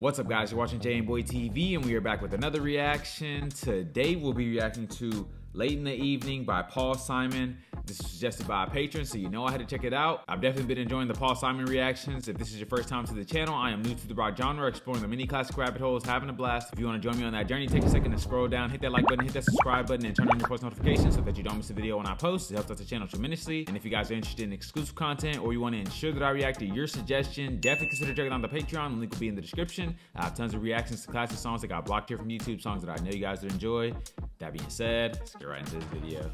What's up, guys? You're watching JMBOY TV, and we are back with another reaction. Today, we'll be reacting to Late in the Evening by Paul Simon. This is suggested by a patron, so you know I had to check it out. I've definitely been enjoying the Paul Simon reactions. If this is your first time to the channel, I am new to the broad genre, exploring the many classic rabbit holes, having a blast. If you want to join me on that journey, take a second to scroll down, hit that like button, hit that subscribe button, and turn on your post notifications so that you don't miss a video when I post. It helps out the channel tremendously. And if you guys are interested in exclusive content or you want to ensure that I react to your suggestion, definitely consider checking out the Patreon. The link will be in the description. I have tons of reactions to classic songs that got blocked here from YouTube, songs that I know you guys would enjoy. That being said, let's get right into this video.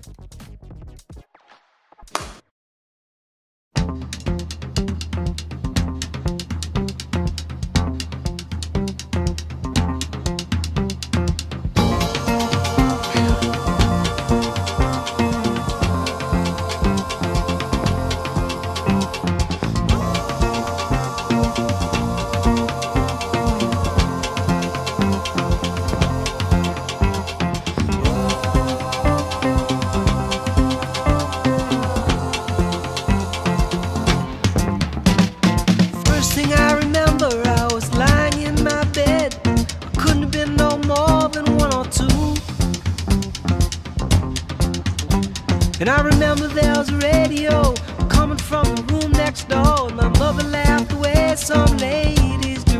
And I remember there was a radio coming from the room next door, and my mother laughed the way some ladies do.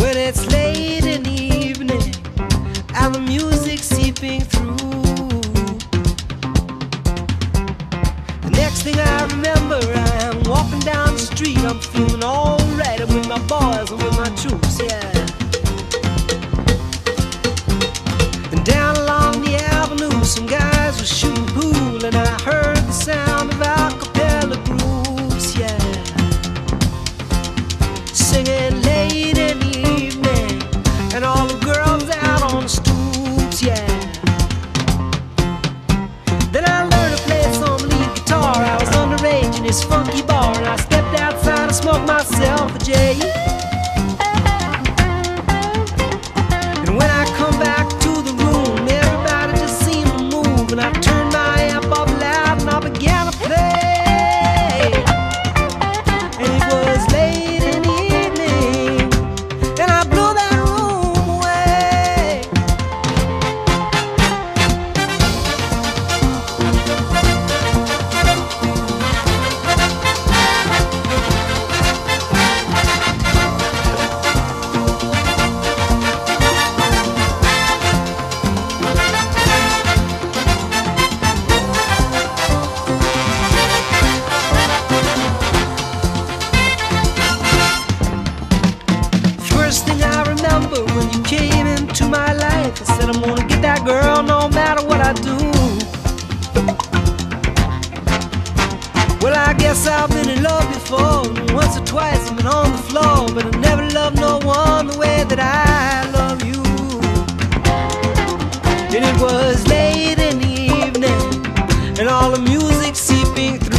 When it's late in the evening and the music seeping through, the next thing I remember, I'm walking down the street. I'm feeling alright with my boys and with my troops, yeah. Some guys were shooting pool, and I heard the sound of a cappella groups, yeah, singing late in the evening, and all the girls out on the stoops, yeah. Then I learned to play some lead guitar. I was underage in this funky bar, and I stepped outside and smoked myself a J. And when I come back to the room, everybody just and I turned my amp up loud and I began to play. And it was late in the evening, and I blew that room away. When you came into my life, I said I'm gonna get that girl no matter what I do. Well, I guess I've been in love before. Once or twice I've been on the floor, but I never loved no one the way that I love you. And it was late in the evening, and all the music seeping through.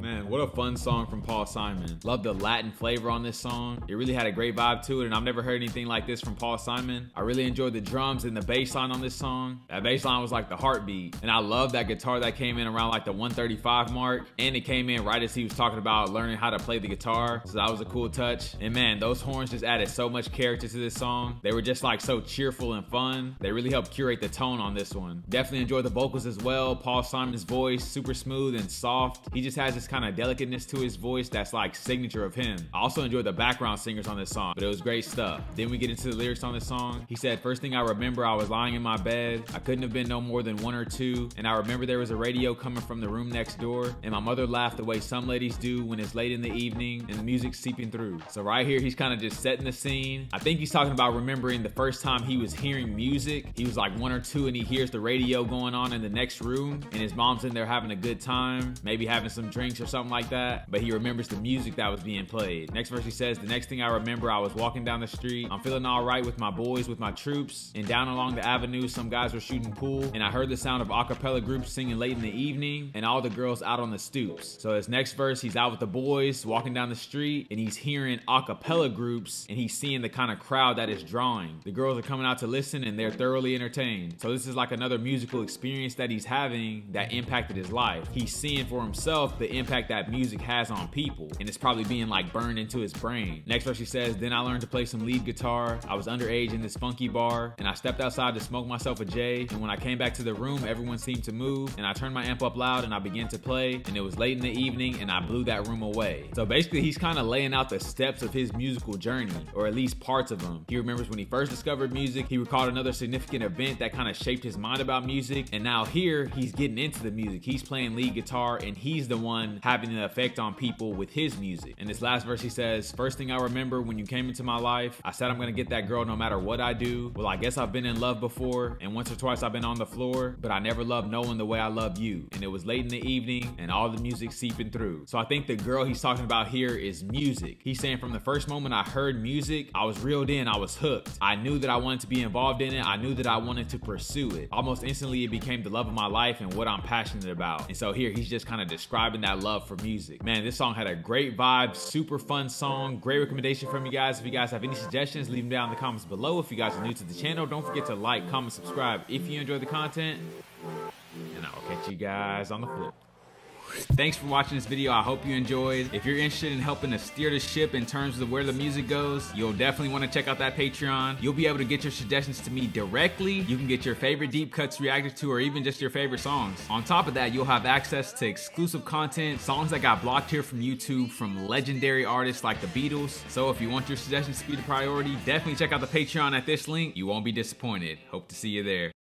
Man, what a fun song from Paul Simon. Love the Latin flavor on this song. It really had a great vibe to it, and I've never heard anything like this from Paul Simon. I really enjoyed the drums and the bass line on this song. That bass line was like the heartbeat, and I love that guitar that came in around like the 135 mark, and it came in right as he was talking about learning how to play the guitar, so that was a cool touch. And man, those horns just added so much character to this song. They were just like so cheerful and fun. They really helped curate the tone on this one. Definitely enjoyed the vocals as well. Paul Simon's voice, super smooth and soft. He just has this kind of delicateness to his voice that's like signature of him. I also enjoyed the background singers on this song, but it was great stuff. Then we get into the lyrics on this song. He said, first thing I remember, I was lying in my bed. I couldn't have been no more than one or two. And I remember there was a radio coming from the room next door. And my mother laughed the way some ladies do when it's late in the evening and the music's seeping through. So right here, he's kind of just setting the scene. I think he's talking about remembering the first time he was hearing music. He was like one or two and he hears the radio going on in the next room. And his mom's in there having a good time, maybe having some drinks or something like that, but he remembers the music that was being played. Next verse he says, the next thing I remember, I was walking down the street. I'm feeling all right with my boys, with my troops, and down along the avenue, some guys were shooting pool, and I heard the sound of acapella groups singing late in the evening, and all the girls out on the stoops. So his next verse, he's out with the boys, walking down the street, and he's hearing acapella groups, and he's seeing the kind of crowd that is drawing. The girls are coming out to listen, and they're thoroughly entertained. So this is like another musical experience that he's having that impacted his life. He's seeing for himself the impact that music has on people, and it's probably being like burned into his brain. Next verse she says, then I learned to play some lead guitar. I was underage in this funky bar, and I stepped outside to smoke myself a J, and when I came back to the room, everyone seemed to move, and I turned my amp up loud and I began to play, and it was late in the evening and I blew that room away. So basically he's kind of laying out the steps of his musical journey, or at least parts of them. He remembers when he first discovered music, he recalled another significant event that kind of shaped his mind about music, and now here he's getting into the music. He's playing lead guitar and he's the one having an effect on people with his music. In this last verse he says, first thing I remember when you came into my life, I said I'm gonna get that girl no matter what I do. Well, I guess I've been in love before, and once or twice I've been on the floor, but I never loved no one the way I love you. And it was late in the evening and all the music seeping through. So I think the girl he's talking about here is music. He's saying from the first moment I heard music, I was reeled in, I was hooked. I knew that I wanted to be involved in it. I knew that I wanted to pursue it. Almost instantly it became the love of my life and what I'm passionate about. And so here he's just kind of describing that love for music. Man, this song had a great vibe, super fun song. Great recommendation from you guys. If you guys have any suggestions, leave them down in the comments below. If you guys are new to the channel, don't forget to like, comment, subscribe if you enjoy the content, and I'll catch you guys on the flip. Thanks for watching this video. I hope you enjoyed. If you're interested in helping to steer the ship in terms of where the music goes, you'll definitely want to check out that Patreon. You'll be able to get your suggestions to me directly. You can get your favorite deep cuts reacted to, or even just your favorite songs. On top of that, you'll have access to exclusive content, songs that got blocked here from YouTube from legendary artists like the Beatles. So if you want your suggestions to be the priority, definitely check out the Patreon at this link. You won't be disappointed. Hope to see you there.